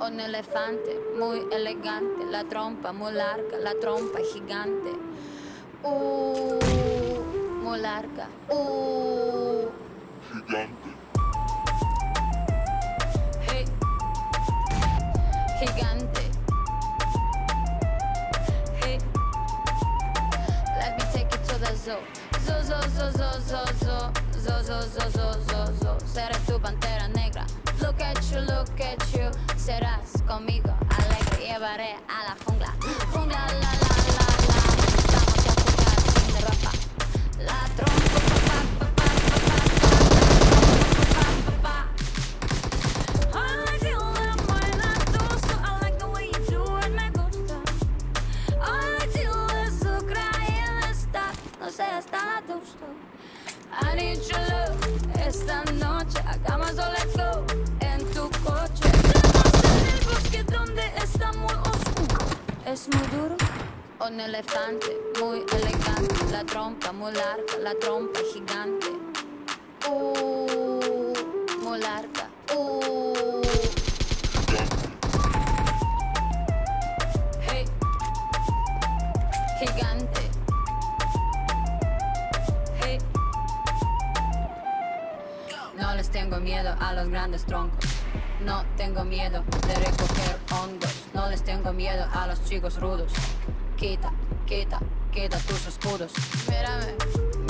Un elefante muy elegante, la trompa muy larga, la trompa gigante. Muy larga. Gigante. Hey. Gigante. Hey. Let me take it to the zoo. Zo, zo, zo, zo, zo, zo. Zo, zo, zo, zo, zo, zo. Serás tu pantera negra. Look at you, look at you. Serás conmigo alegre, llevaré a la jungla. Jungla, la, la, la, la. Vamos a jugar sin ropa. La trompa, papá, papá, papá, papá, papá. I feel that buena tosa. I like the way you do it, me gusta. I feel that sucra y el estar. No seas tan adusto. I need your love. Esta noche hagamos o let's go. En tu coche. Porque donde está muy oscuro es muy duro. Un elefante muy elegante, la trompa muy larga, la trompa gigante. Muy larga. Hey, gigante. Hey, no les tengo miedo a los grandes troncos. No tengo miedo de recoger hongos. No les tengo miedo a los chicos rudos. Quita, quita, quita tus escudos. Mírame,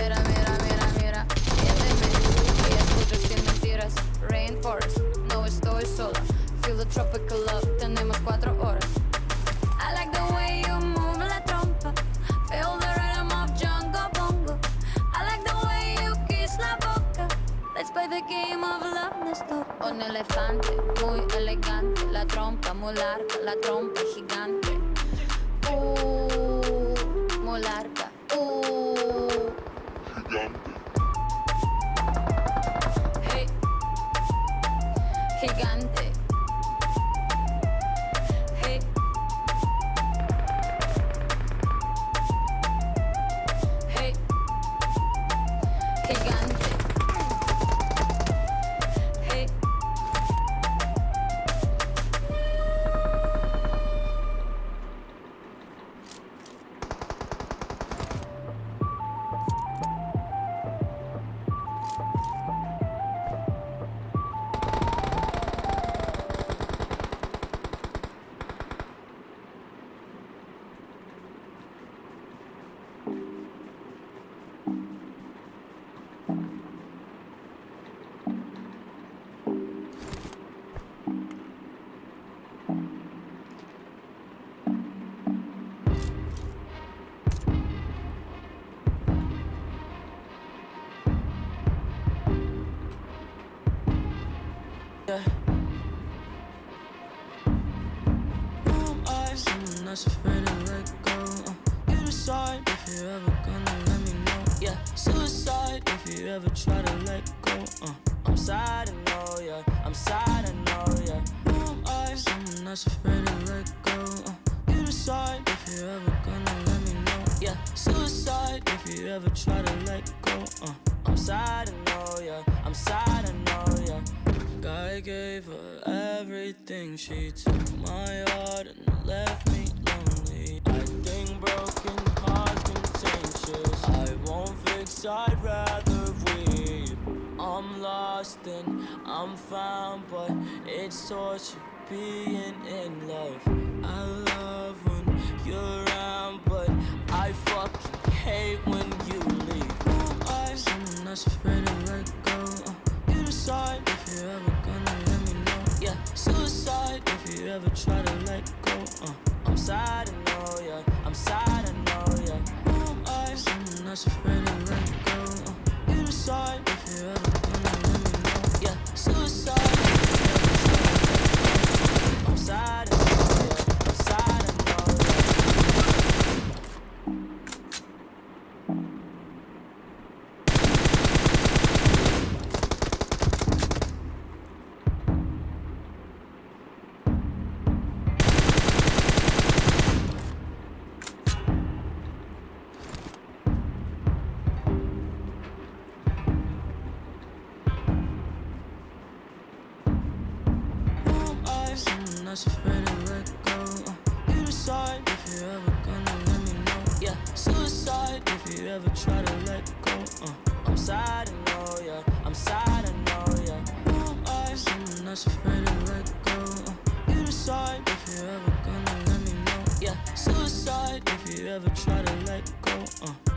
mira, mira, mira, mira. Siénteme y escucho sin mentiras. Rainforest, no estoy sola. Feel the tropical love, tenemos 4 horas. I like the way you move la trompa. Feel the rhythm of Django Bongo. I like the way you kiss la boca. Let's play the game of love, let's do. Un elefante muy elegante, la trompa muy larga, la trompa gigante. Muy larga. Gigante. Hey, gigante. Hey. Hey, gigante. Hey. Yeah. Who am someone that's afraid to let go? You decide if you're ever gonna let me know. Yeah, suicide if you ever try to let go. I'm sad, I know, yeah. I'm sad, I know, yeah. Who am I? Someone that's afraid to let go. You decide if you're ever gonna let me know. Yeah, suicide if you ever try to let go. I'm sad, I know, yeah. I'm sad, I know, yeah. I gave her everything, she took my heart and left me lonely. I think broken hearts contain tears I won't fix, I'd rather weep. I'm lost and I'm found, but it's torture being in love. I love when you're around, but I fucking hate when you leave. I'm someone that's afraid to let go. You decide if you're ever gonna let me know. Yeah, suicide if you ever try to let go. I'm sad, I know, yeah. I'm sad, I know, yeah. Who am I? Someone that's afraid to let go. You decide if you're ever gonna let me know. Yeah, suicide if you ever try to let go. I'm sad, I know, yeah. I'm sad, I know, yeah. Afraid to let go. You decide if you're ever gonna let me know. Yeah, suicide if you ever try to let go. I'm sad, I know, yeah. I'm sad, I know, yeah. Who am I? Someone that's afraid to let go. You decide if you're ever gonna let me know. Yeah, suicide if you ever try to let go.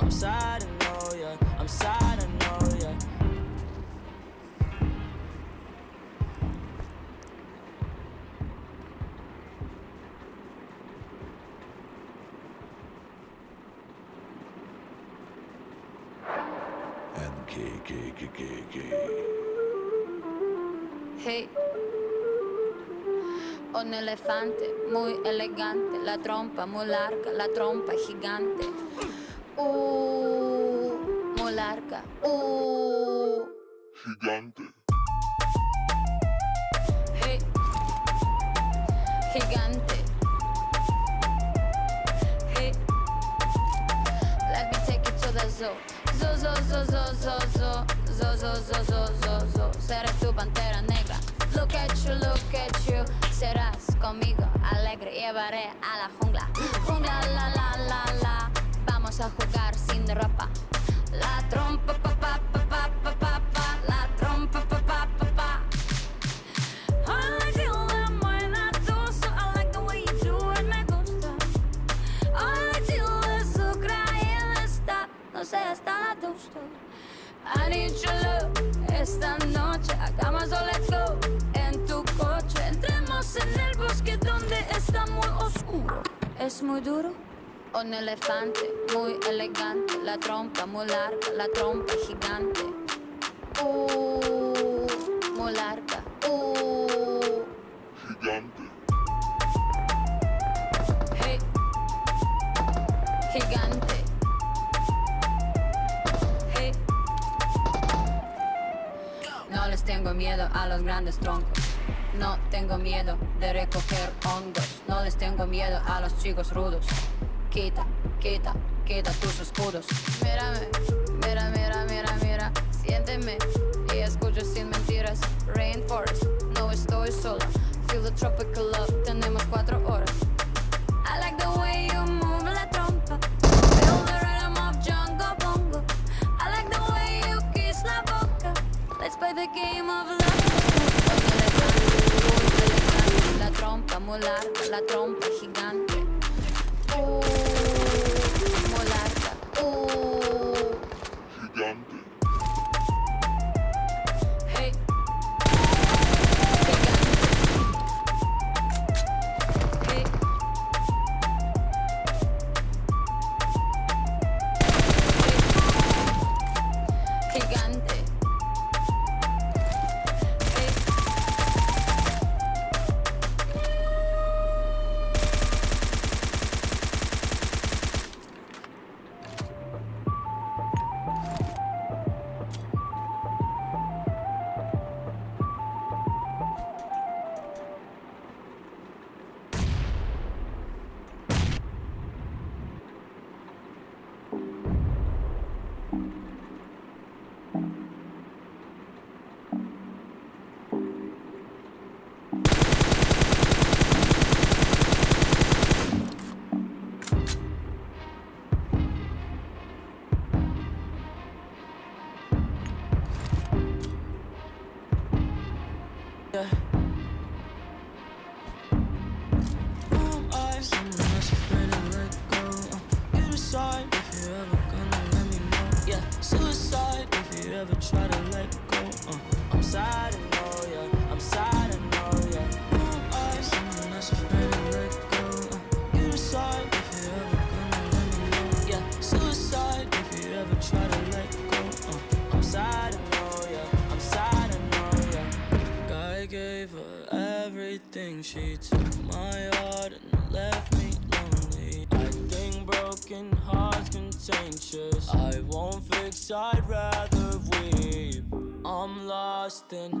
I'm sad, I know, yeah. I'm sad, I know, yeah. Hey, un elefante muy elegante, la trompa muy larga, la trompa gigante. Muy larga, gigante. Hey, gigante. Hey, let me take it to the zoo. Zo zo zo zo zo zo zo zo zo zo zo zo. Serás tu pantera negra. Look at you, look at you. Serás conmigo alegre. Llevaré a la jungla. Jungla la la la la. Vamos a jugar sin ropa. La trompa pa pa pa pa pa pa pa. La trompa pa pa pa pa. Ay, dile buena dosa. I like the way you do it. Me gusta. Ay, dile sucra y está. No seas tan. I need your love. Esta noche hagamos o let's go. En tu coche entremos en el bosque donde está muy oscuro. Es muy duro. Un elefante muy elegante, la trompa muy larga, la trompa gigante. Muy larga. Gigante. Hey, gigante. No les tengo miedo a los grandes troncos. No tengo miedo de recoger hongos. No les tengo miedo a los chicos rudos. Quita, quita, quita tus escudos. Mírame, mira, mira, mira, mira. Siénteme y escucho sin mentiras. Rainforest, no estoy sola. Feel the tropical love, tenemos 4 horas. I like the way you move la trompa. Feel the rhythm of Django Bongo. I like the way you kiss la boca. Let's play the game of love. Un elefante, la trompa muy larga, la trompa gigante. Muy larga. Gigante. Hey. Gigante. Hey. Hey. Gigante. Hey. you ever try to let go? I'm sad and all, yeah. I'm sad and all, yeah. I'm someone that's afraid to let go. You decide if you ever gonna let me know, yeah. Suicide if you ever try to let go. I'm sad and all, yeah. I'm sad and all, yeah. God gave her everything, she took my heart and left me lonely. I think broken hearts contentious. I won't fix, I'd rather weep. I'm lost in